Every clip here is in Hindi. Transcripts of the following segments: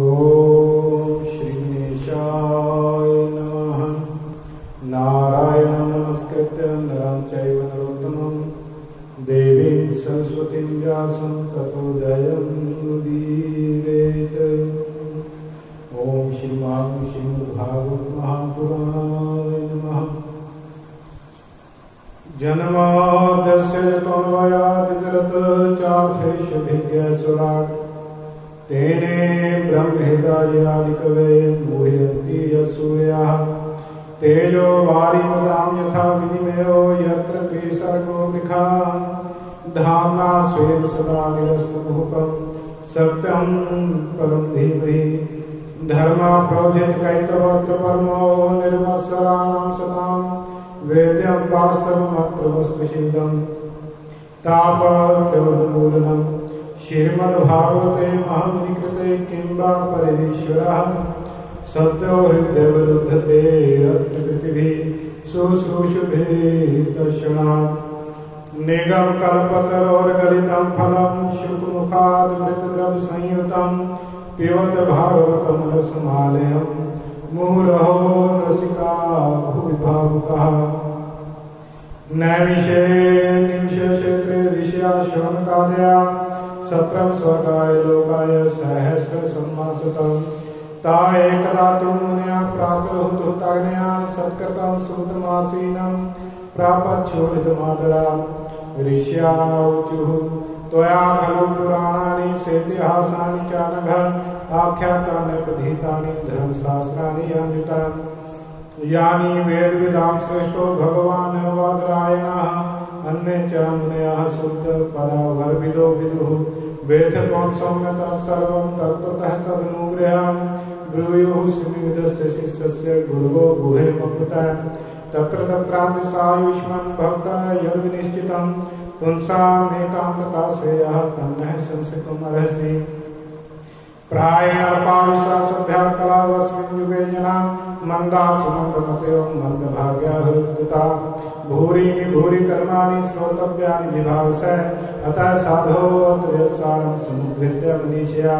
ओम श्री गणेशाय नमः। नारायण नमस्कृत्य नरं चैव नरोत्तमं देवीं सरस्वतीं व्यासं ततो जयं मुदीरयेत्। ओम श्रीमद्भागवत महापुराणाय नमः। जन्मादस्यादिरत तेने ब्रह्महृदयादिकवे मोहयन्ति यसूयः। तेजो वारिमृदां यथा विनिमयो यत्र त्रिसर्गो विखा धाम्ना स्वेन सदा निरस्तमुहुकं सत्यं परं धीमहि धर्मः प्रौद्यत कैतवत्र परमो निर्मत्सराणां सतां वेद्यं वास्तवमत्र वस्तुसिद्धं तापत्रयमूलनं श्रीमद्भागवते महामुनिकृते किंबा परमेश्वरः सद्यो हृदय विरुद्धते अत्र कृतिभिः शुश्रूषुभिर्दर्शनात्। निगम कल्पतरोर्गलितं फलं शुकमुखाद् मृतद्रवसंयुतं पिबत भागवतं रसमालयं मुहुरहो रसिका भुवि भावुकः। नैमिषे निमिषे क्षेत्रे ऋषया श्रवणकादया सत्रं स्वर्गाय लोकाय सहस्र सम्मासतं ताएकदा मुनिया प्रातर्हुतहुताग्नया सत्कृतं सुतमासीनं प्रापच्छोदितमादरा ऋष्या ऊचुः। त्वया खलु पुराणानि सेतिहासानि च नघ आख्यातानि पठितानि धर्मशास्त्राणि अमृतानि यानि वेदविदां श्रेष्ठो भगवान् वादरायणः अन्ने च मुनयः सूत्रपरावर्विदो विदुः। वेदकं सम्यक् सर्वं तत्त्वतः तदनुग्रहं ब्रूयुः सुविदस्य शिष्यस्य गुरवो गुहे मकृतां तत्र तत्रातिसायुष्मन् भक्ता यद्विनिश्चितं पुंसामेतां तथा श्रेयः तन्नः संसितुमर्हसि। प्रायेण अल्पायुषा सभ्या कलावस्मिन् युगे जनाः मन्दासुमन्दमतयो मन्दभाग्या हृद्युता भूरीनि भूरि कर्माणि श्रोतव्यानि विभावसः। अतः साधोऽत्र सारं समुद्धृत्य मनीषया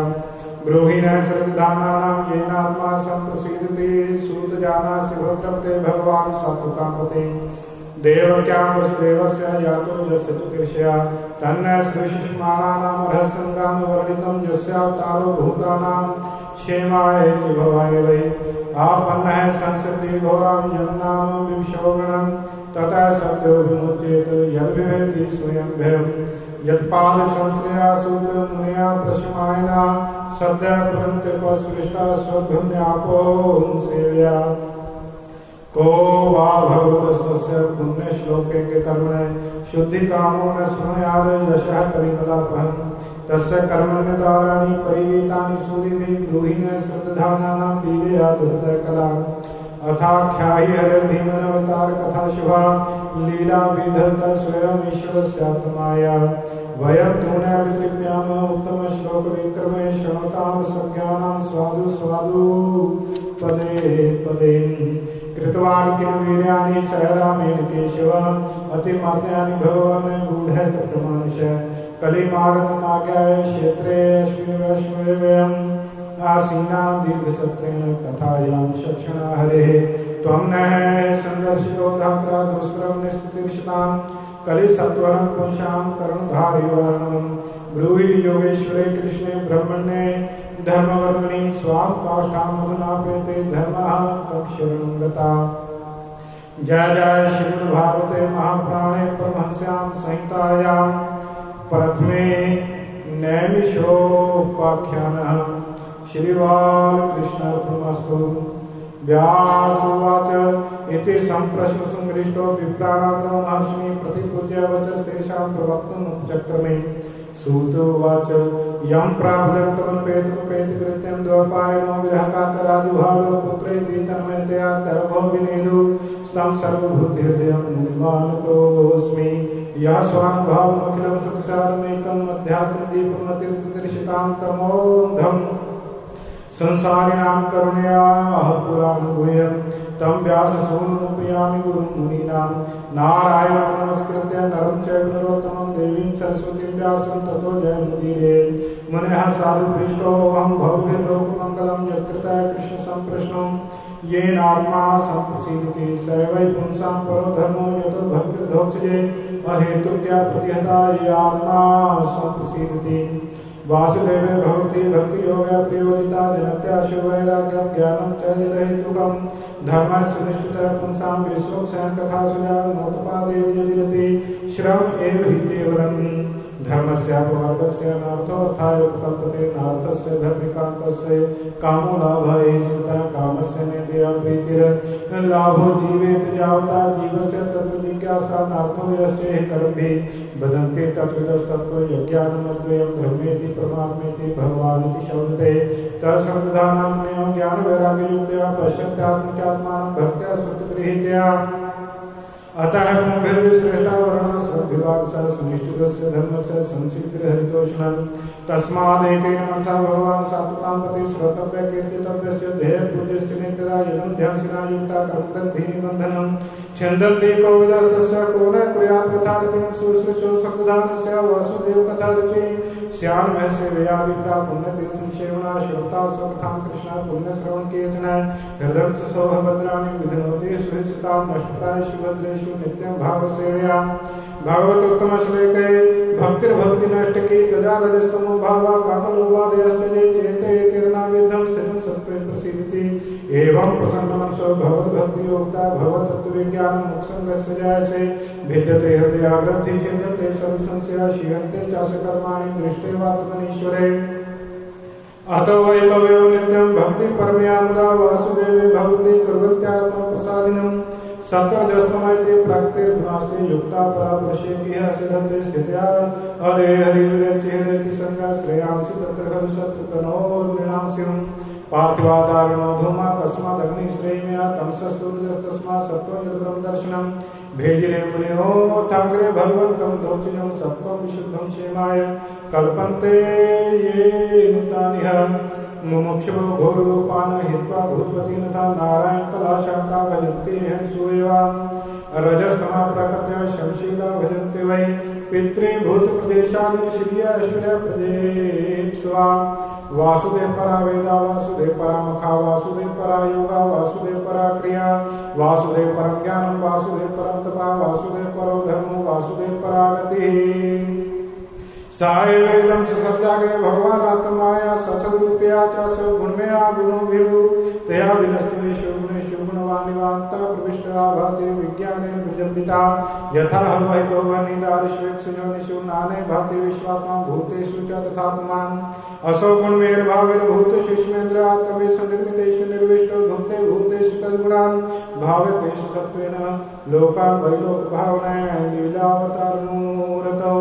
ब्रूहिणः श्रद्धानानां येनात्मा सम्प्रसीदति सूतजानासि भद्रं ते भगवान् सात्वतां पते देवक्यां वसुदेवस्य जातो यस्य चतुर्षया तन्नः सृशिष्मानानां रहस्यं वर्णितं यस्यावतारो भूतानां क्षेमाय च भवाय वै आपन्नः संसति घोरां यन्नाम विभीषणं ततः सद्यो विमुच्येत यद्विवेति स्वयं भयं यत्पाद संश्रया सूत मुनया प्रशमायना सद्यः पुरन्ते पसृष्टा स्वधुन्यापोंसेव्या। को वा भगवतस्तस्य पुण्यश्लोके कर्मणे शुद्धिकामो न स्मयाद यशः कविमदापहं तस्य कर्मण्यताराणि परिवीतानि सूरिभिः ब्रूहिणः श्रद्धानानां लीलया कलाम्। अथाख्यायि हरिर्धीमनवतार कथा शुभा लीला विधत्त स्वयं ईश्वरस्यात्माया वयं तूने वितृप्याम उत्तम श्लोक विक्रमे श्रवतां संज्ञानां स्वादु स्वादु पदे पदे कृतवान् किं वीर्याणि सहरामेण केशव अतिमात्यानि भगवान् गूढः कपटमानुषः कलिमागतम् आज्ञाय क्षेत्रे अस्मिन् वैश्वे वयम् आसीना दीर्घसत्रेण कथायां शक्षणा हरेः त्वं नः सन्दर्शितो धात्रा दुष्करं निस्तितिर्षतां कलिसत्वरं पुंसां कर्णधारिवारणं ब्रूहि योगेश्वरे कृष्णे ब्रह्मणे धर्मवर्मणि स्वां काष्ठां मधुनापेते धर्मः त्वं शरणं गता। जय जय श्रीमद्भागवते महापुराणे परमहंस्यां संहितायां प्रथमे नैमिषोपाख्यानः। श्रीवालकृष्णार्पणमस्तु। व्यासवाच इति संप्रश्न संगृष्टो विप्राणां महर्षिः प्रतिपूज्य वचस्तेषां प्रवक्तुम् उपचक्रमे। सूत उवाच यं प्राप्तमपेतमुपेतकृत्यं द्वपायनो विरहकातराजुभावो पुत्रेति तन्मयतया तरभो विनेदु स्तं सर्वभूतहृदयं मुनिमानतोऽस्मि। या स्वानुभावमखिलं सुखसारमेकम् अध्यात्मदीपमतिर्तिर्षितां तमोऽन्धं संसारिणां करुणयाः पुराणं गुह्यं तं व्याससूनुमुपयामि गुरुं मुनीनां। नारायणं नमस्कृत्य नरं चैव नरोत्तमं देवीं सरस्वतीं व्यासं ततो जयमुदीरयेत्। मुनयः साधुभृष्टोऽहं भवभिर्लोकं ये नात्मा संप्रसीदति सवै पुंसां परो धर्मो यतो भक्तिर्धोक्षजे अहेतुक्या प्रतिहता ये आत्मा संप्रसीदति वासुदेव भवति भक्तियोग प्रयोजिता दिनत्याशु वैराग्यं ज्ञानं च यदहेतुकं धर्मः सुनिष्ठितः पुंसां विश्वोक्षयं कथा सुजां नोत्पादे विजयति श्रम एव हि केवलम् धर्मस्यापवर्गस्य नार्थोऽर्थायोपकल्पते नार्थस्य धर्मिकान्तस्य कामो लाभः एषुतः कामस्य नेन्द्रिया प्रीतिर्लाभो जीवेत यावता जीवस्य तत्त्वजिज्ञासा नार्थो यस्य कर्मभिः वदन्ति तत्विदस्तत्त्व यज्ञानमद्वयं ब्रह्मेति परमात्मेति भगवानिति शब्दते तत्शब्दधानां नियमं ज्ञानवैराग्ययुक्तया पश्यन्त्यात्मचात्मानं भक्त्या श्रुतगृहीतया अतः ब्रह्मभिर्विश्रेष्ठा वर्णः सद्विवाक्सः सुनिष्ठितस्य धर्मस्य संसिद्धिर्हरितोष्णं तस्मादेकेन मनसा भगवान् सात्वतां पतिं श्रोतव्यः कीर्तितव्यश्च ध्येयपूज्यश्च नित्यदा यदं ध्यानसिना युक्ता कर्मग्रन्थिनिबन्धनं छन्दन्ते कौविदास्तस्य को न कुर्यात् कथारतिं सुश्रुशो शब्दधानस्य वासुदेवकथारुचिः श्यामस्य व्यापिता पुण्यतीर्थं सेवना श्रोतां स्वकथां कृष्णा पुण्यश्रवणकीर्तना हृदं सुशोभभद्राणि विधनोति सुहृषितां नष्टप्राय शुभद्रेषु नित्यं भावसेवया भागवतोत्तमश्लोके भक्तिर्भक्ति नष्टकी तदा रजस्तमो भावः कामलोभादयश्चये चेतयेतिर्नाविद्धं स्थितं सत्त्वेन प्रसीदति एवं प्रसन्नमनसो भगवद्भक्तियोक्ता भगवत्तत्त्वविज्ञानं मोक्षंगस्य जायसे भिद्यते हृदयाग्रन्थि चिन्तते सर्वसंशया शीयन्ते चासकर्माणि दृष्टे वात्मनीश्वरे अतो वै कवयो नित्यं भक्तिपरमया मुदा वासुदेवे भवति कुर्वन्त्यात्मप्रसादिनम् सत्तरजस्तमयति प्राक्तिर्गुणास्ते युक्ता परापुरुषे किह सिद्धन्ते स्थित्या हरे हरि विरचिरेति संज्ञा श्रेयांसि तत्र खलु सत्तनोर्मृणांसिं पार्थिवादारुणो धूमा तस्मादग्निश्रेयमया तमसस्तूर्जस्तस्मात् सत्त्वं यद्ब्रह्म दर्शनं भेजिरे मुनियोऽथाग्रे भगवन्तं दोषिजं सत्त्वं विशुद्धं क्षेमाय कल्पन्ते ये नूतानिह मुमुक्षवो घोररूपान् हित्वा भूतपतिं तथा नारायणकलाशान्तां भजन्ति हंसो एवं रजस्तमः प्रकृत्या शमशीला भजन्ति वै पितृभूतप्रदेशान् श्रिया ऐश्वर्या प्रदेप्स्वा वासुदेव परा वेदा वासुदेव परा मखा वासुदेव परा योगा वासुदेव परा क्रिया वासुदेव परं ज्ञानं वासुदेव परं तपा वासुदेव परो धर्मो वासुदेव परा गतिः साये वेदं सर्जाग्रे भगवान् आत्माया ससद्रूपया च सगुणमया गुणोभिः तया विनष्टवेषु गुणेषु गुणवानिवान्ता प्रविष्टा भाति विज्ञानेन विजम्बिता यथा हवहितो वह्निदारिष्वेक्षुनिषु नाने भाति विश्वात्मा भूतेषु च तथा पुमान् असौ गुणमेर्भाविर्भूतसूक्ष्मेन्द्र आत्मेषु निर्मितेषु निर्विष्टो भुक्ते भूतेषु तद्गुणान् भावतेषु सत्त्वेन लोकान् वै लोकभावनया लीलावतारमूरतौ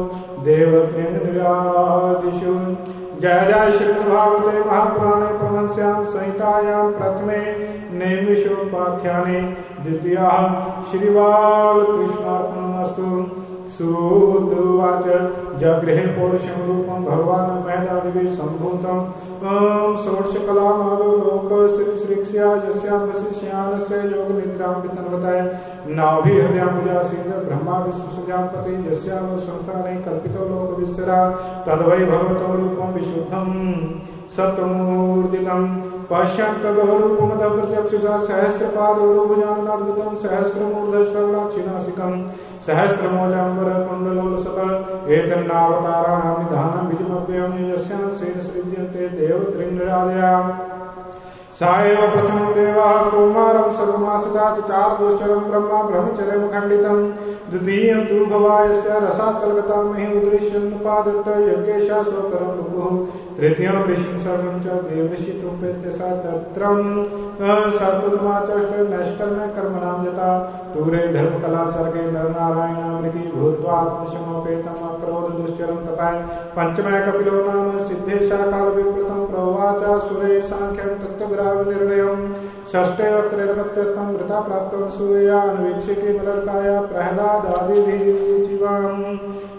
देवप्रेम निरादिशु जय जय श्रीमद्भागवते महापुराणे परमहंस्यां संहितायां प्रथमे नैमिषोपाख्याने द्वितीयां श्रीबालकृष्णार्पणमस्तु। सूत उवाच जगृहे पौरुषं रूपं भगवान् महदादिभिः सम्भूतं षोडशकलामालो लोकश्रीश्रीक्ष्या यस्यां वसिष्यानस्य योगनिद्रां वितन्वतः नाभिहृदयाम्बुजासीद ब्रह्मा विश्वसुजां पते यस्यां संस्थाने कल्पितो लोकविस्तरा तद्वै भगवतो रूपं विशुद्धं सत्त्वमूर्तिकं पश्यन्तगौरूपमदप्रचक्षुषा सहस्रपादौरुभुजाननाद्भुतं सहस्रमूर्धश्रवणाक्षिनासिकं सहस्रमौलाम्बरकुण्डलोलसतः एतन्नावताराणां निधानं विधिमव्ययं यस्यां सेन सृज्यन्ते देवत्रिनिरालया सा एव प्रथमं देवः कौमारं सर्वमासता चचारदुश्चरं ब्रह्मा ब्रह्मचर्यं खण्डितं द्वितीयं तु भवायस्य रसातलगतां महि उदृश्यन्नुपादत्त यज्ञेशा स्वकरं रुपुः तृतीयं ऋषिं सर्वं च देवऋषि तुम्पेत्यसा तत्रं सात्वतमाचष्ट नैष्कर्म्य कर्मणां यता दूरे धर्मकला सर्गे नरनारायणामृति भूत्वात्मसमपेतम् अक्रोधदुश्चरं तपाय पञ्चमः कपिलो नाम सिद्धेशा कालविप्लुतं प्रोवाच सुरे साङ्ख्यं तत्त्वग्राविनिर्णयम् षष्ठे वक्त्रैर्वत्यत्तं वृथा प्राप्तं सूयया अनुवीक्षिकी मलर्काया प्रह्लादादिभिः जीवाम्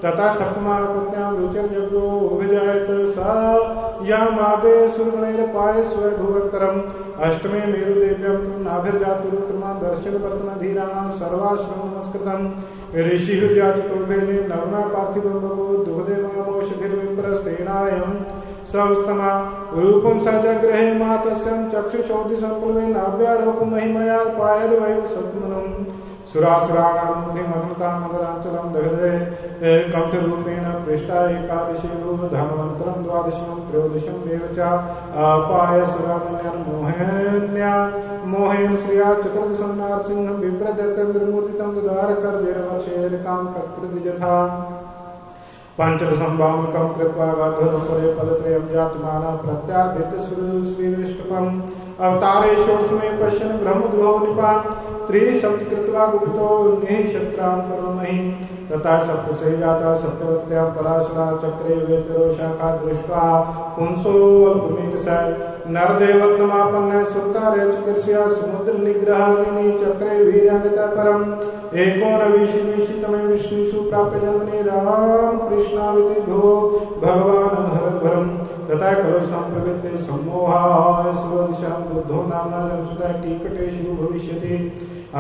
तथा सप्तमा पुत्र्यां रुचिर्यज्ञो अभिजायत सा यामादे सुरगुणैर्पाय स्वभुवन्तरम् अष्टमे मेरुदेव्यं त्वं नाभिर्जातुरुत्तमां दर्शनवर्तनधीराणां सर्वाश्रमं नमस्कृतं ऋषिः जातुर्वेदे नवना पार्थिवं बभूव दुग्धे मामौषधिर्विप्रस्तेनायं संस्तना रूपम सजग्रहे मातस्यं चक्षुषोदि संप्लवेन अव्यारोपम महिमया पायद्वैव सद्मनुं सुरासुराणां मधुमधुतां मधुरांचलं दहदे कंठरूपेण पृष्ठा एकादशी भूमधमनन्तरं द्वादशं त्रयोदशं एव च अपाय सुरानयन मोहन्या मोहेन श्रिया चतुर्दशं नारसिंहं बिभ्रदेतेन्द्रमूर्तितं द्वारकर वीरवक्षेरकां ककृतिजथा पंचदशं बामकं कृत्वा गार्धरपरे पदत्रयं जातमाना प्रत्यापित श्रीविष्टपं अवतारे षोडशमें पश्यन् ब्रह्मद्रोहो निपान् त्रिशप्त कृत्वा गुप्तो निःशत्रां करोमहि तथा सप्तसे जाता सप्तवत्यां पराशरा चक्रे वेतरो शाखा दृष्ट्वा पुंसो अल्पमेघसा नरदेवत्मापन्न सुरकारे चिकित्स्या समुद्र निग्रहाणि चक्रे वीर्यामिता परम् एकोनविंशतितमे विष्णुषु प्राप्य जन्मनि राम कृष्णाविति भो भगवान् हरभरम् तथा कलुषं प्रवृत्ते सम्मोहाः स्वदिशां बुद्धो नाम्ना जंसुतः कीकटेषु भविष्यति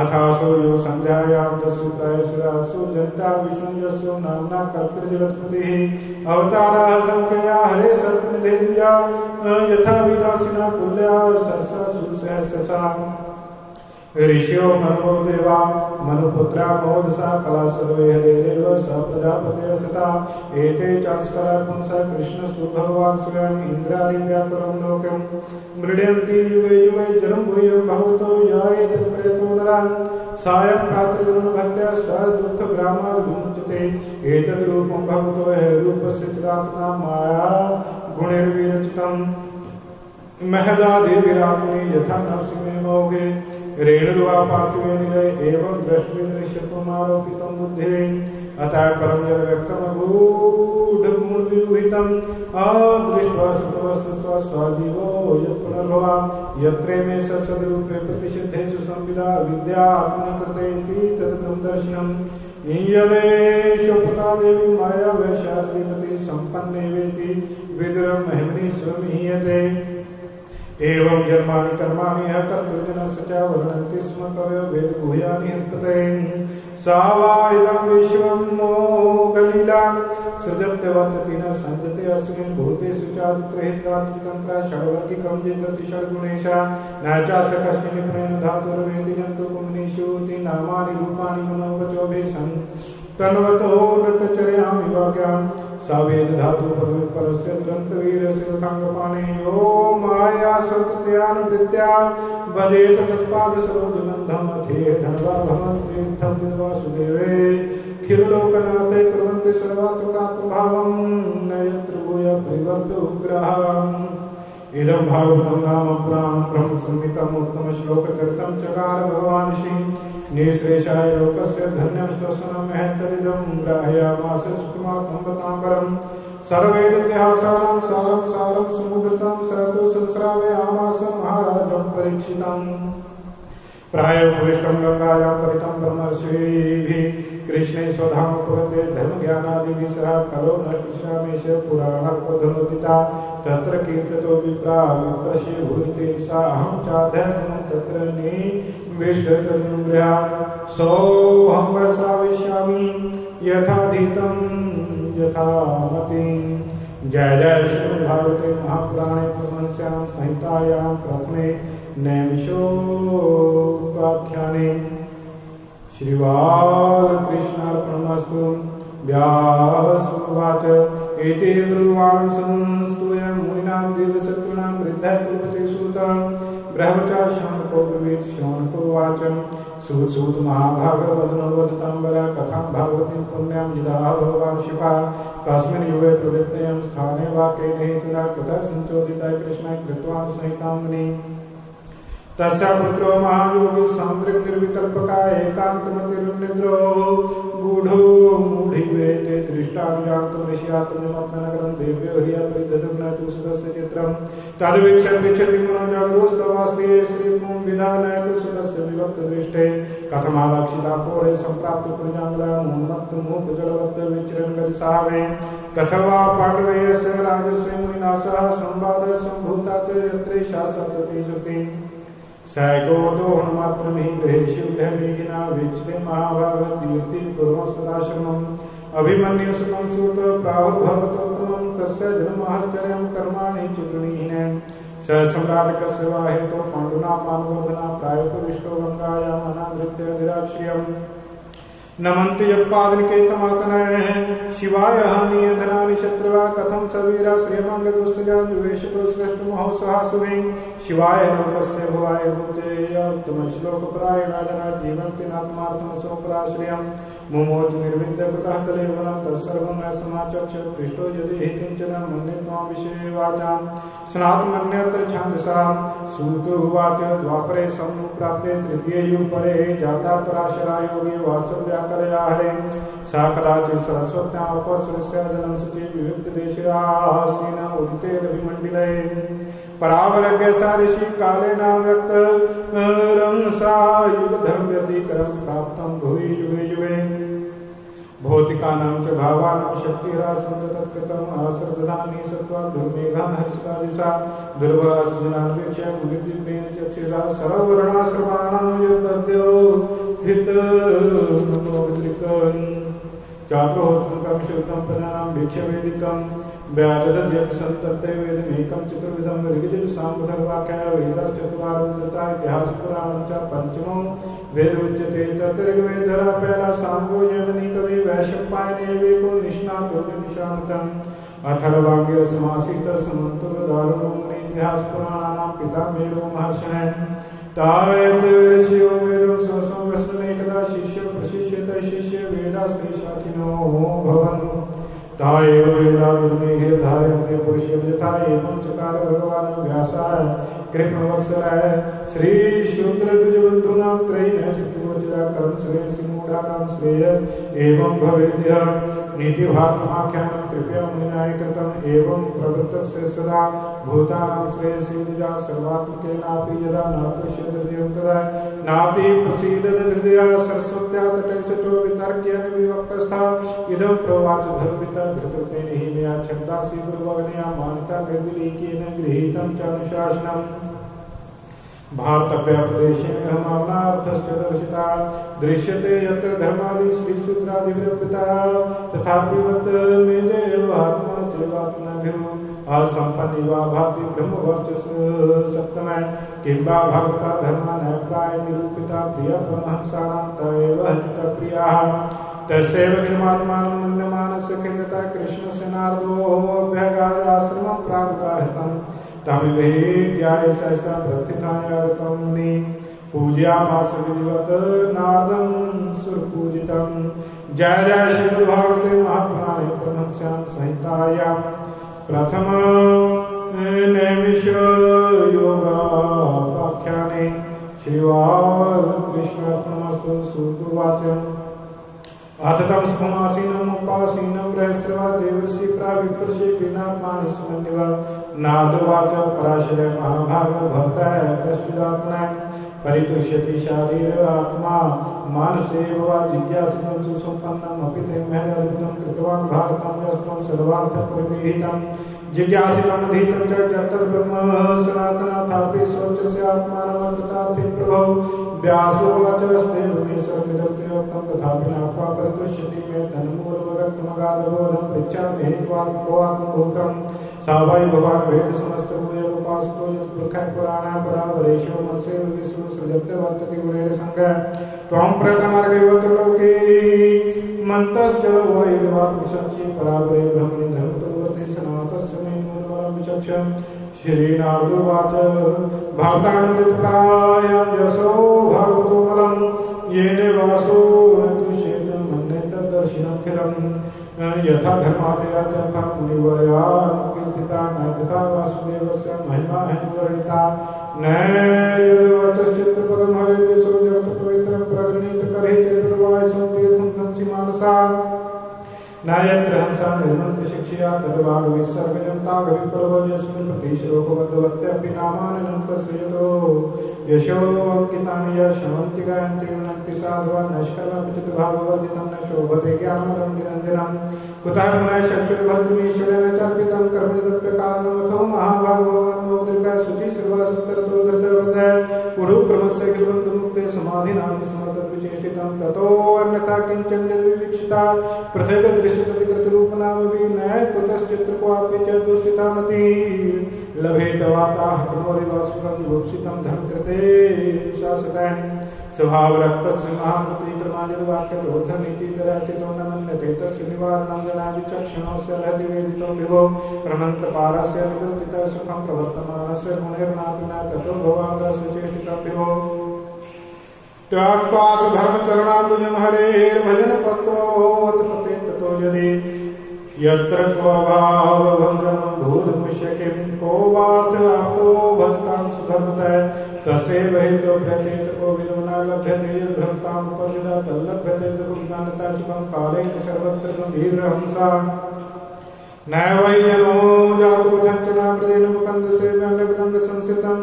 अथासो यो संध्यायां दस्युप्रायसुरासु जनता विष्णुजस्यो नाम्ना कर्तृजगत्पतिः अवताराः संख्यया हरे सर्पनिधेनुजा यथा विदासिना कुल्या सरसा सुसहससा ऋषियो मनो देवा मनुपुत्रा मोदसा कला सर्वे हरेरेव स प्रजापते सता एते चांसकला पुंसा कृष्णस्तु भगवान् स्वयं इन्द्रारिव्याकुलं लोकं मृडयन्ति युगे युगे जन्म भूयं भवतो यायेतत्प्रेतो नरान् सायं प्रातर्गमन भक्त्या स दुःखग्रामाद् विमुच्यते एतद्रूपं भवतो रूपस्य चिदात्मा माया गुणैर्विरचितं महदादिभिरात्मे यथा नभसि मे मोघे रेणुर्वा पार्थिवे निलये एवं दृष्टि दृश्यत्वमारोपितं बुद्धे अतः परं यद्व्यक्तमगूढमूलविहितं अदृष्ट्वा सुतवस्तुस्त्वा स्वजीवो यत्पुनर्भवा यत्रे मे सद्रूपे प्रतिषिद्धेषु संविदा विद्या आत्मनिकृते इति तद्ब्रह्मदर्शनम् ईयदेशोपता देवी माया वैशालीमती सम्पन्ने वेति विदुरं महिमनी स्वमीयते एवं जन्मानि कर्माणि ह कर्तृजनस्य च वर्णन्ति स्म कवयो वेदगुह्यानि हृत्पतेन सा वा इदं विश्वं मोघलीलां सृजत्यवर्तति न सञ्जते अस्मिन् भूतेषु चारुत्रहितात्मकन्त्रा षड्वर्गिकं जिन्द्रति षड्गुणेशा न चास्य कस्मिन् निपुणेन धातुर्वेति जन्तुगुणेषु इति नामानि रूपाणि मनोवचोभिः तन्वतो नृतचर्यामि वाक्यां सा वेदधातु परस्य दुरन्तवीरस्य रथाङ्गपाणे यो माया सन्ततयानुवृत्त्या भजेत तत्पादसरोजनन्धमधेह धन्वा भवन्तीर्थं वासुदेवे खिल लोकनाथे कुर्वन्ति सर्वात्मकात्मभावं न यत्र भूय परिवर्त उग्रहम् इदं भागवतं नाम पुराणं ब्रह्मसंहितम् उत्तमश्लोकचरितं चकार भगवान् श्री निःश्रेषाय लोकस्य धन्यं श्वसनं महत्तरिदं ग्राह्यामास सुखमात्मवताम्बरं सर्वेदितिहासानां सारं सारं समुद्रतां सरतो संस्रावयामास महाराजं परीक्षितम् प्रायोपविष्टं गंगायां परितं ब्रह्मर्षिभिः कृष्णे स्वधाम पुरते धर्मज्ञानादिभिः कलो नष्टश्यामेश पुराणपधनोदिता तत्र कीर्ततो विप्रा विप्रशे भूरिते सा अहं चाध्ययनं तत्र निविष्टकर्मं गृहा सोऽहं वैश्राविष्यामि यथाधीतं यथामतिं जय जय श्रीमद्भागवते महापुराणे परमहंस्यां संहितायां प्रथमे नैमिषोपाख्याने श्रीबालकृष्णार्पणमस्तु व्यास उवाच एते ब्रुवाण संस्तुयं मुनीनां देवशत्रूणां वृद्धाय कुलपते सूतां ब्रह्मचार्यशौनको ब्रवीत् शौनकोवाच सुतसुत महाभागवदनोवदताम्बरा कथां भागवतीं पुण्यां यदाह भगवान् शिवः तस्मिन् युगे प्रवृत्तयं स्थाने वाक्येन हेतुना कृता संचोदिताय कृष्णाय कृत्वां संहितां मुनिः तस्य पुत्रो महायोगी सांद्रिक निर्विकल्पका एकांतमतिरुन्निद्रो गूढो मूढिवेते दृष्टानुजातं ऋषियात्मनोपनगरं देव्यो ह्रियपरिदधुग्नतु सुतस्य चित्रं तद्वीक्षति मनोजागरोस्तवास्ते श्रीपुं विधानयतु सुतस्य विभक्तदृष्टे कथमालक्षिता पौरे सम्प्राप्त पुण्यां मोहन्मत्तमोपजलवद्विचरणकरिसावे कथवा पाण्डवेयस्य राजस्य मुनिना सह संवादः सम्भूता यत्रे शासततिश्रुतिं सैगोदोहनमात्रमिहि गृहे शिवगृहमेघिना वीक्षते महाभागवतीर्तिं कुर्मः सदाशिवम् अभिमन्युः सुतं सूत प्राहुर्भवतोत्तमं तस्य जन्माश्चर्यं कर्माणि चतुर्विहीनं स सम्राटकस्य वाहेतो पाण्डुना पानवर्धना प्रायोपविष्टो गङ्गायाम् अनावृत्य विराश्रियं नमन्ति यत्पादनिकेतमातनः शिवाय हानियधनानि शत्रवा कथं सर्वीरा श्रेयमङ्गदुस्तुजान्वेषितो श्रेष्ठमहोत्सहा शुभे शिवाय लोकस्य भुवाय भूतेयत्तमश्लोकप्रायणा जना जीवन्ति नात्मार्थमसोपराश्रियं मुमोच निर्विद्यकृतः तले वनं तत्सर्वं न समाचक्ष पृष्टो यदि हि किञ्चन मन्ये त्वां विषये वाचां स्नात्मन्यत्र छान्दसा सूतो उवाच द्वापरे सम्प्राप्ते तृतीये युगपरे जाता पराशरा योगी वासव्याकरया हरे सा कदाचित् सरस्वत्या उपसृज्य जलं शुचि विविक्तदेशयासीन उदितेरभिमण्डिले परावरज्ञसा ऋषि कालेन व्यक्तरंसा युगधर्म व्यतिक्रम प्राप्तं भुवि युगे युगे भौतिकानां च भावानां शक्तिरासं च तत्कृतम् आश्रदधानि सत्त्वाद्धर्मेघान् हर्षकादिशा दुर्वाश्चनान्वेक्ष्य मुनिर्दीपेन चक्षुषा सर्ववर्णाश्रमाणां यद्यो हितमोभिदृक्तं चातुर्होत्रं कर्मशुद्धं प्रजानां भिक्षवेदिकं व्याजदध्यपसंतप्ते वेदमेकं चतुर्विधं ऋग्यजुस्सामथर्वाख्याय वेदाश्चत्वारोऽमृता इतिहासपुराणं च पञ्चमं वेद उच्यते तत्ऋग्वेदः पहला साम्बो यवनि कवि वैशम्पायने वेको निष्णातो निशामतं अथर्वांगे समासित समन्तो दारुणो इतिहासपुराणानां पितामहो महर्षिणः तावत् ऋषियो वेदं स्वसो वस्मनेकदा शिष्यो प्रशिष्यते शिष्ये वेदास्ते शाखिनो भवन् तायो वेदादुर्मेघे धारयन्ते पुरुषे यथा एवं चकार भगवान् व्यासाय कृपवत्सलाय श्रीशूद्रद्विजबन्धूनां त्रयिणः शुचिगोचराकरं श्रेयसिमूढानां श्रेय एवं भवेद्यः नीतिभागमाख्यानं कृपया मुनिनाय कृतम् एवं प्रवृत्तस्य सदा भूतानां श्रेयसि यदा सर्वात्मकेनापि यदा नातुष्यद्रियं तदा नापि प्रसीदति हृदया सरस्वत्या तटे सचो वितर्क्येन विवक्तस्था इदं प्रोवाच धर्मपिता धृततेन हि मया छन्दांसि गुरुवग्नया मानिता निर्विलीकेन गृहीतं च अनुशासनम् भारतव्यापदेशे अहमावनार्थश्च दर्शिता दृश्यते यत्र धर्मादि श्रीसूत्रादिभिरर्पिता तथापि वत् मे देवात्मा चैवात्मभिः असम्पन्नि वा भाति ब्रह्मवर्चसप्तमे किं वा भगवता धर्मा न प्राय निरूपिता प्रिय परमहंसानां त एव हितप्रियाः तस्यैव किमात्मानं मन्यमानस्य खिन्नता कृष्णस्य नारदोऽभ्यगाराश्रमं प्रागुता हृतम् तमिवेद्याय सहसा प्रतिथायागतं मुनि पूजयामास विधिवत् नारदं सुरपूजितं जय जय श्रीमद्भागवते महापुराणे प्रथमस्यां संहितायां प्रथम नैमिष योगाख्याने श्रीवाल्मीकिर्पणमस्तु सुतुवाच अथ तम स्फुमासीनमुपासीनं रहस्रवा देवर्षि प्राविप्रशि विनात्मानि स्मन्यव नारदवाच पराशर महाभाग भवतः कश्चिदात्मना परितुष्यति शारीर आत्मा मानसे वा जिज्ञासितं सुसम्पन्नम् अपि ते महदर्पितं कृतवान् भारतं यस्त्वं सर्वार्थपरिगृहीतं जिज्ञासितमधीतं च जगद्ब्रह्म सनातनाथापि स्वस्य आत्मानमकृतार्थे प्रभो व्यासोवाच स्तेन मे सर्वमिदं तथापि नात्मा परितुष्यति मे धनमूलमगत्मगादबोधं पृच्छामि हेत्वात्मभूतं सा वै भवान् वेद समस्तभूय उपासतो यत्पुरुषः पुराणः परावरेशो मनसे विष्णु सृजत्य वर्तते गुणैर्सङ्गः त्वं प्रकटमार्गैवत लोके मन्तश्च वैर्वात्मसंचि परावरे ब्रह्मणि धर्मतो वर्ते सनातस्य मे मूलमलं विचक्षम् श्रीनारदोवाच भक्तानुदितप्रायं यशो भगवतोमलं येन वासो न तुष्येदं मन्येतद्दर्शिनमखिलं यथा धर्मादया तथा मुनिवर्या कीर्तिता न तथा वासुदेवस्य महिमा वर्णिता न यद्वचश्चित्रपदं हरेर्विशो जगत्पवित्रं प्रगृणीत करे चेतद्वायसं तीर्थं कंसि मानसा न यत्र हंसा निर्मन्ति शिक्षया तद्वाग्विसर्गजन्तागविप्रभो यस्मिन् प्रतिश्लोकवद्वत्यपि नामाननं तस्य यतो यशो अङ्कितानि यशमन्ति गायन्ति गृह्णन्ति साधुवा नष्कलमचितभाववर्जितं न शोभते ज्ञानमलं निरञ्जनं कुतः पुनः चक्षुर्भद्रमीश्वरेण चर्पितं कर्मजदप्यकारणमथो महाभागवान् मोद्रिका शुचिसर्वासुत्तरतो धृतवत् पुरुक्रमस्य किलबन्धमुक्ते सम समाधिनां समर्थविचेष्टितां ततोऽन्यथा किञ्चन यद्विवीक्षिता पृथक् दृश्यप्रतिकृतिरूपनामपि न कुतश्चित्रकोऽपि च दुष्टिता मतिः लभेत वाताहतमोरिव सुखं भुप्सितं धनकृते शासितं स्वभावरक्तस्य महामृति क्रमायद्वाक्यरोधनीतिकराचितो न मन्यते तस्य निवारणं जनाविचक्षणस्य हृदि वेदितं विभो प्रणन्तपारस्य निवृत्तितः सुखं प्रवर्तमानस्य गुणैर्नापिना ततो भवान्तस्य चेष्टितं विभो त्यक्त्वा सुधर्मचरणाम्बुजं हरेर्भजनपत्रोत्पत्ते ततो यदि यत्र क्वभाव भद्रम भूर्मुष्यके को वार्थ आप्तो भजतां सुधर्मतः तस्य वहितो प्रतीत को विनो न लभ्यते यद्भ्रमतां उपनिदा तल्लभ्यते दुर्गुणानता सुखं कालेन सर्वत्र गम्भीरहंसा नैवै जनो जातु कथञ्चनामृतेन मुकन्दसेव्यान्यपदं संसितं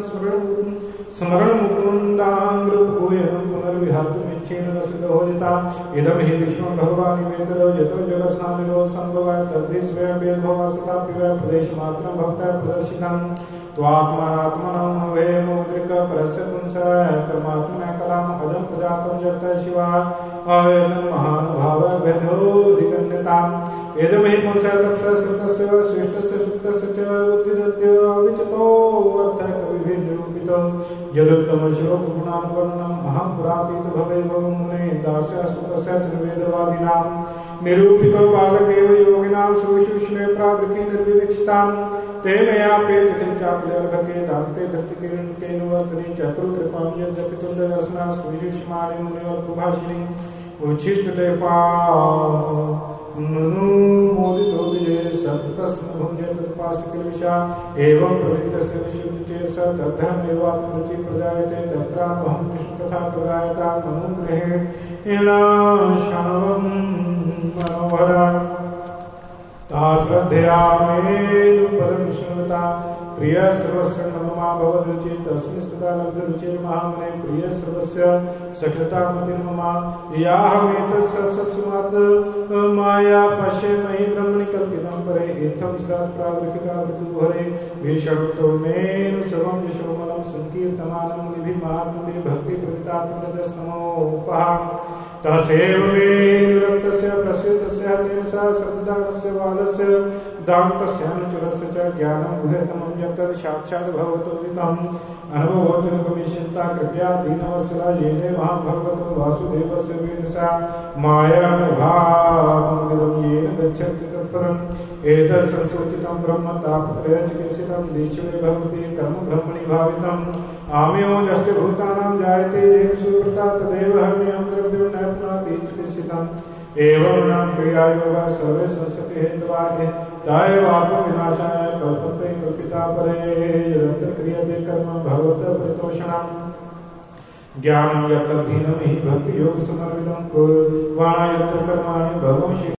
स्मरणमुकुन्दाङ्गरूपभूयनं पुनर्विहर्तुमिच्छेन रसलोहिता इदं हि विष्णुं भगवानिवेतरो यतो जगत्स्नानिरो सम्भवात् तद्धि स्वयं वेदभवासुतापिव प्रदेशमात्रं भक्तः प्रदर्शितं त्वात्मानात्मनमवे मुद्रिक परस्य पुंसः परमात्मना कलाम् अजं प्रजातं जगतः शिवा अयनं महानुभावभेदोऽधिगम्यताम् इदं हि पुंसः तपसः श्रुतस्य वा श्रेष्ठस्य सुप्तस्य च बुद्धिदत्तः अविचतो अर्थः कविभिर्निरूपितः यदुत्तम शिवपुणां वर्णनं अहं पुरातीत भवे मुने दास्यास्मृतस्य चर्वेदवादिनां निरूपितो बालकेव योगिनां सुविशुष्णे प्रावृके निर्विवीक्षितां ते मया पेत किञ्चाप्यर्घके दान्ते धृतिकिरणकेनुवर्तने चक्रुकृपां यद्यपितुन्दर्शना सुविशुष्माणे मुनिवर्गभाषिणी उच्छिष्टलेपा ननु मोदितो विजये सन्ततस्मभुञ्जे तत्पास्तिकलविषा एवं प्रवृत्तस्य विशुद्धिचे स तद्धमेवात्मरुचि प्रजायते तत्राहं कृष्ण तथा प्रजायता मनुगृहे एलाशवं मनोहरा ताश्रद्धया मेनु परमश्रुता प्रिय सर्वस्य नमः भवदुचि तस्मिन् सदा लब्धरुचिर महामने प्रिय सर्वस्य सखता मतिर्ममा याहमेतत् सत्सुमात् माया पश्ये मयि ब्रह्मणि कल्पितं परे एतं सदात् प्रावृकिता विदुहरे विषणतो मेनु सर्वं यशोमलं सङ्कीर्तमानं निभिमात्मने भक्तिप्रदात्मनदस्नमो उपहां तसेव मेनु रक्तस्य प्रसृतस्य तेन सा श्रद्धानस्य बालस्य दान्तस्य अनुचरस्य च ज्ञानं गुह्यतमं यत् साक्षात् भगवतोदितम् अनुभवोपनिषन्ता कृपया दीनवत्सला येन मां भगवतो वासुदेवस्य वेदसा मायानुभावं येन गच्छन्ति तत्पदम् एतत् संसूचितं ब्रह्म तापत्रय चिकित्सितं दीक्षवे भवति कर्म ब्रह्मणि भावितम् आम्योजस्य भूतानां जायते सुकृता तदेव हमेऽहं द्रव्यं न प्राप्नोति चिकित्सितम् एवं नाम क्रियायोगः सर्वे संसति हेतुवादे तायवात्मविनाशाय कल्पते कल्पिता परे यदत्र क्रियते कर्म भगवतः परितोषणम् ज्ञानं यत्तद्धीनं हि भक्तियोगसमन्वितं कुर्वाणा यत्र कर्माणि भगवंशि